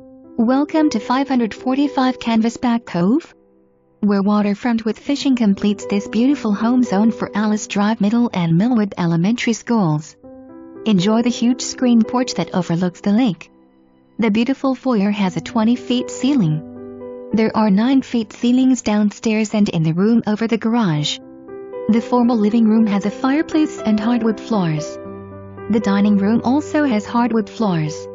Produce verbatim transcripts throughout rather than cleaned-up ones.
Welcome to five forty-five Canvasback Cove, where waterfront with fishing completes this beautiful home zone for Alice Drive Middle and Millwood Elementary schools. Enjoy the huge screen porch that overlooks the lake. The beautiful foyer has a twenty feet ceiling. There are nine feet ceilings downstairs and in the room over the garage. The formal living room has a fireplace and hardwood floors. The dining room also has hardwood floors.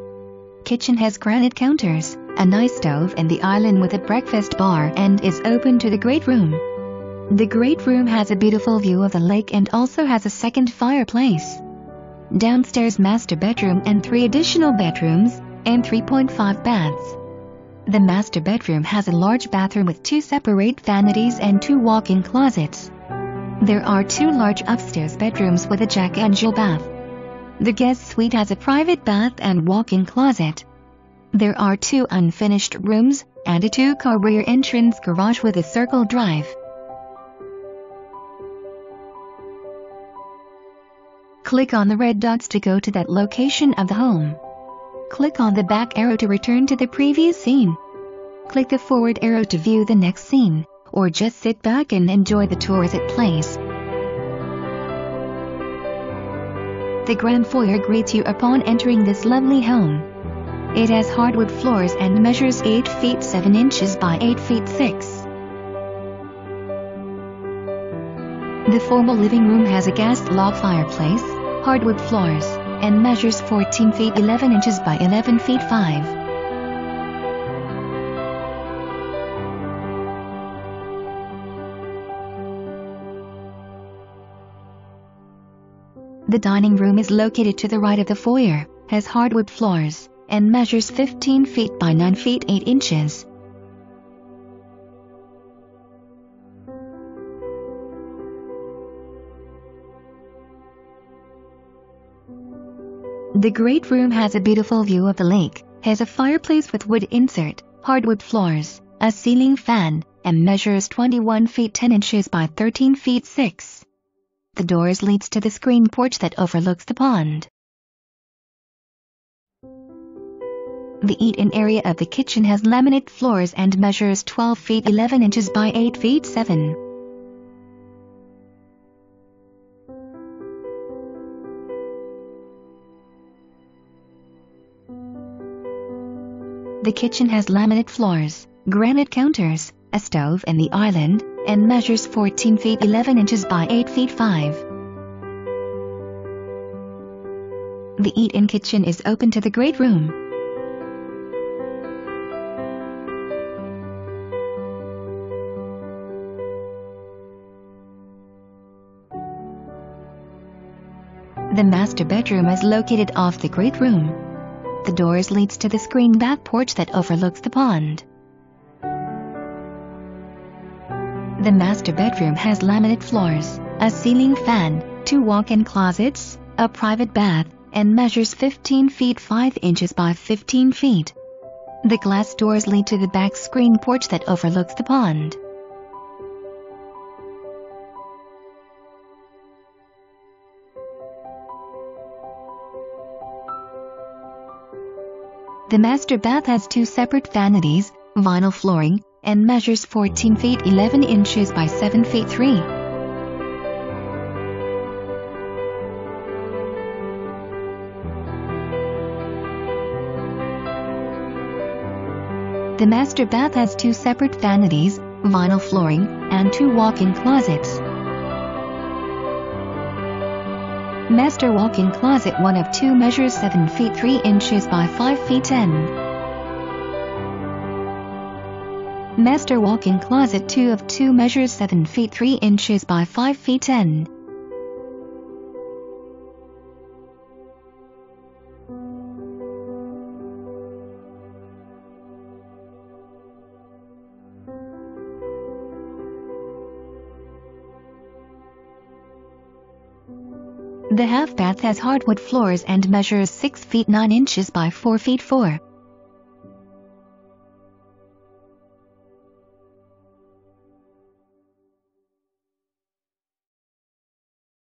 Kitchen has granite counters, a nice stove and the island with a breakfast bar and is open to the great room. The great room has a beautiful view of the lake and also has a second fireplace. Downstairs master bedroom and three additional bedrooms, and three point five baths. The master bedroom has a large bathroom with two separate vanities and two walk-in closets. There are two large upstairs bedrooms with a Jack N Jill bath. The guest suite has a private bath and walk-in closet. There are two unfinished rooms, and a two-car rear entrance garage with a circle drive. Click on the red dots to go to that location of the home. Click on the back arrow to return to the previous scene. Click the forward arrow to view the next scene, or just sit back and enjoy the tour as it plays. The grand foyer greets you upon entering this lovely home. It has hardwood floors and measures eight feet seven inches by eight feet six. The formal living room has a gas log fireplace, hardwood floors, and measures fourteen feet eleven inches by eleven feet five. The dining room is located to the right of the foyer, has hardwood floors, and measures fifteen feet by nine feet eight inches. The great room has a beautiful view of the lake, has a fireplace with wood insert, hardwood floors, a ceiling fan, and measures twenty-one feet ten inches by thirteen feet six. The doors leads to the screen porch that overlooks the pond. The eat-in area of the kitchen has laminate floors and measures twelve feet eleven inches by eight feet seven. The kitchen has laminate floors, granite counters, a stove and the island, and measures fourteen feet eleven inches by eight feet five. The eat-in kitchen is open to the great room. The master bedroom is located off the great room. The doors leads to the screened back porch that overlooks the pond. The master bedroom has laminate floors, a ceiling fan, two walk-in closets, a private bath, and measures fifteen feet five inches by fifteen feet. The glass doors lead to the back screen porch that overlooks the pond. The master bath has two separate vanities, vinyl flooring, and measures fourteen feet eleven inches by seven feet three. The master bath has two separate vanities, vinyl flooring, and two walk-in closets. Master walk-in closet one of two measures seven feet three inches by five feet ten. Master walk-in closet two of two measures seven feet three inches by five feet ten. The half bath has hardwood floors and measures six feet nine inches by four feet four.